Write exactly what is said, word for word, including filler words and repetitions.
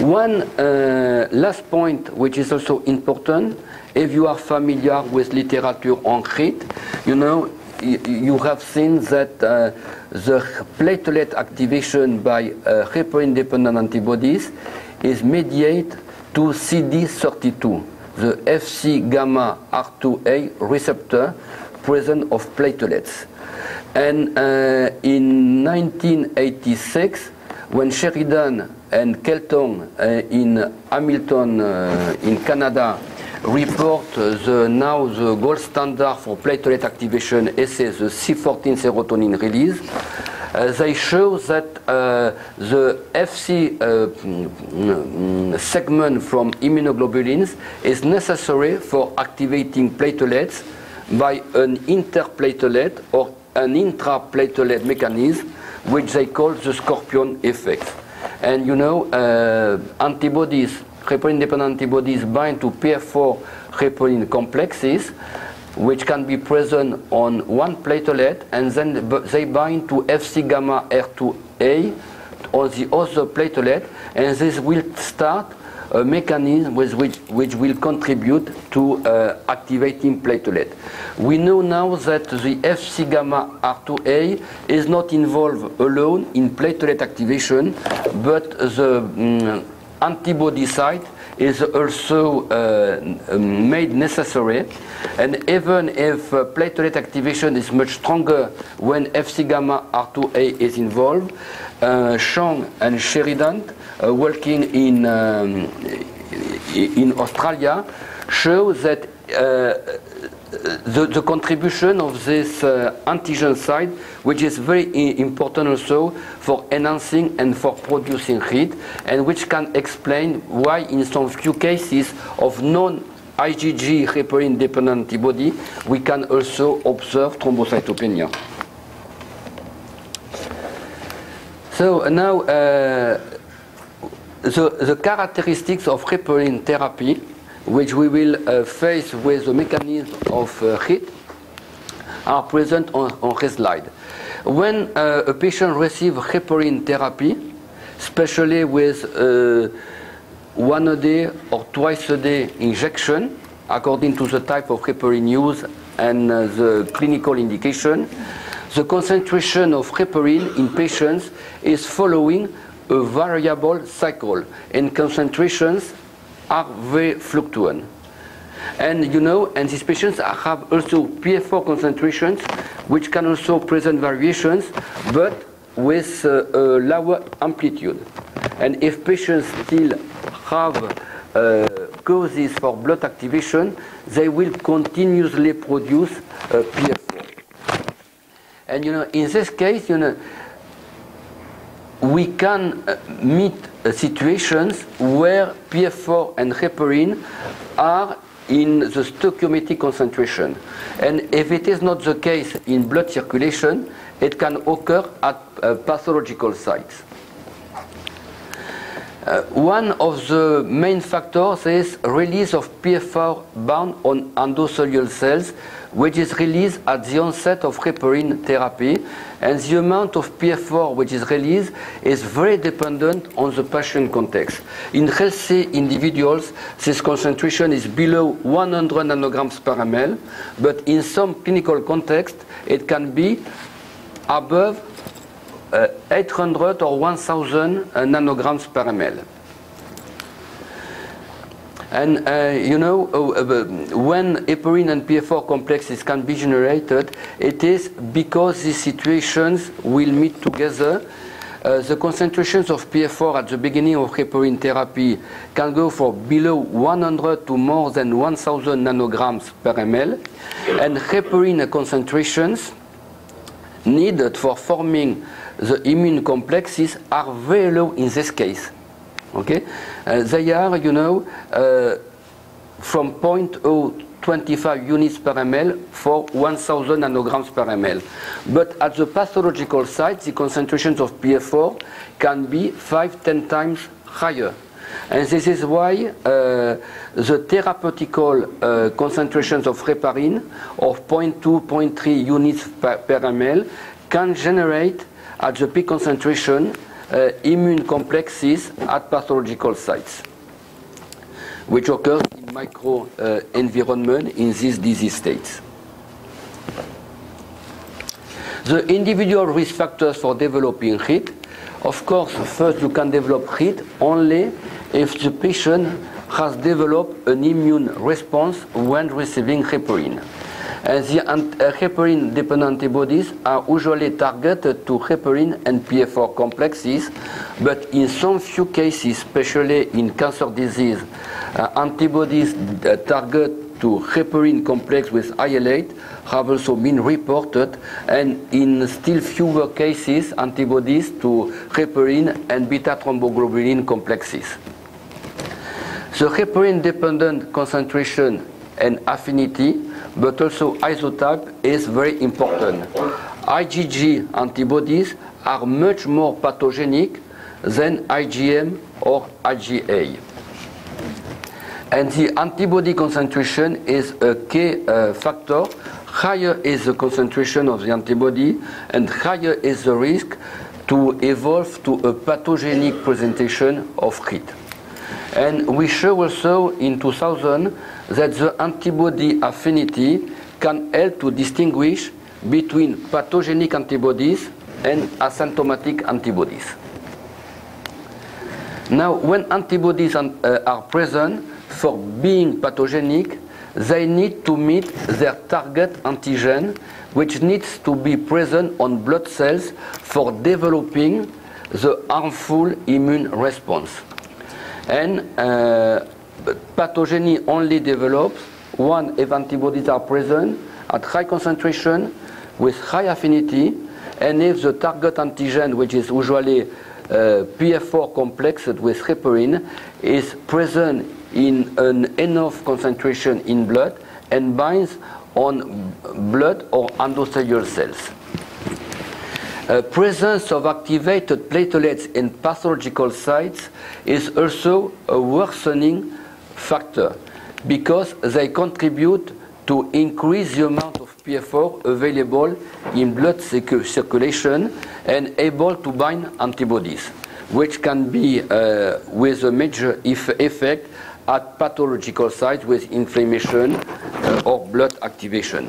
One uh, last point, which is also important, if you are familiar with literature on C R I T, you know, you have seen that uh, the platelet activation by uh, hyper-independent antibodies is mediated to C D thirty-two, the F C gamma R two A receptor present of platelets. And uh, in nineteen eighty-six, when Sheridan and Kelton uh, in Hamilton, uh, in Canada, report the, now the gold standard for platelet activation assay, the C fourteen serotonin release, uh, they show that uh, the F C uh, segment from immunoglobulins is necessary for activating platelets by an interplatelet or an intraplatelet mechanism, which they call the scorpion effect. And you know, uh, antibodies, heparin-dependent antibodies bind to P F four heparin complexes, which can be present on one platelet, and then they bind to F C gamma R two A on the other platelet, and this will start a mechanism with which, which will contribute to uh, activating platelet. We know now that the F C gamma R two A is not involved alone in platelet activation, but the um, antibody site is also uh, made necessary, and even if uh, platelet activation is much stronger when F C gamma R two A is involved, uh, Zhang and Sheridan, uh, working in, um, in Australia, show that uh, the, the contribution of this uh, antigen site, which is very important also for enhancing and for producing H I T, and which can explain why in some few cases of non-IgG heparin-dependent antibody, we can also observe thrombocytopenia. So uh, now, uh, the, the characteristics of heparin therapy, which we will uh, face with the mechanism of uh, H I T, are present on, on this slide. When uh, a patient receives heparin therapy, especially with uh, one a day or twice a day injection, according to the type of heparin used and uh, the clinical indication, the concentration of heparin in patients is following a variable cycle, and concentrations are very fluctuant. And you know, and these patients have also P F four concentrations, which can also present variations, but with uh, a lower amplitude. And if patients still have uh, causes for blood activation, they will continuously produce uh, P F four. And you know, in this case, you know, we can uh, meet uh, situations where P F four and heparin are in the stoichiometric concentration. And if it is not the case in blood circulation, it can occur at uh, pathological sites. Uh, one of the main factors is release of P F four bound on endothelial cells, which is released at the onset of heparin therapy, and the amount of P F four which is released is very dependent on the patient context. In healthy individuals, this concentration is below one hundred nanograms per ml, but in some clinical context, it can be above uh, eight hundred or one thousand uh, nanograms per ml. And uh, you know, uh, when heparin and P F four complexes can be generated, it is because these situations will meet together. Uh, the concentrations of P F four at the beginning of heparin therapy can go from below one hundred to more than one thousand nanograms per ml, and heparin concentrations needed for forming the immune complexes are very low in this case. Okay, uh, they are, you know, uh, from zero point zero two five units per ml for one thousand nanograms per ml. But at the pathological site, the concentrations of P F four can be five to ten times higher. And this is why uh, the therapeutical uh, concentrations of heparin of zero point two, zero point three units per, per ml can generate at the peak concentration uh, immune complexes at pathological sites, which occurs in micro uh, environment in these disease states. The individual risk factors for developing H I T, of course, first you can develop H I T only if the patient has developed an immune response when receiving heparin. And the heparin-dependent antibodies are usually targeted to heparin and P F four complexes, but in some few cases, especially in cancer disease, uh, antibodies uh, target to heparin complex with I L eight have also been reported, and in still fewer cases, antibodies to heparin and beta-thromboglobulin complexes. The heparin-dependent concentration and affinity, but also isotype, is very important. IgG antibodies are much more pathogenic than IgM or IgA. And the antibody concentration is a key uh, factor. Higher is the concentration of the antibody, and higher is the risk to evolve to a pathogenic presentation of H I T. And we show also in two thousand that the antibody affinity can help to distinguish between pathogenic antibodies and asymptomatic antibodies. Now, when antibodies an, uh, are present for being pathogenic, they need to meet their target antigen, which needs to be present on blood cells for developing the harmful immune response. And uh, pathogeny only develops one if antibodies are present at high concentration with high affinity, and if the target antigen, which is usually uh, P F four complexed with heparin, is present in an enough concentration in blood and binds on blood or endothelial cells. Uh, presence of activated platelets in pathological sites is also a worsening factor because they contribute to increase the amount of P F four available in blood circulation and able to bind antibodies, which can be uh, with a major eff effect at pathological sites with inflammation uh, or blood activation.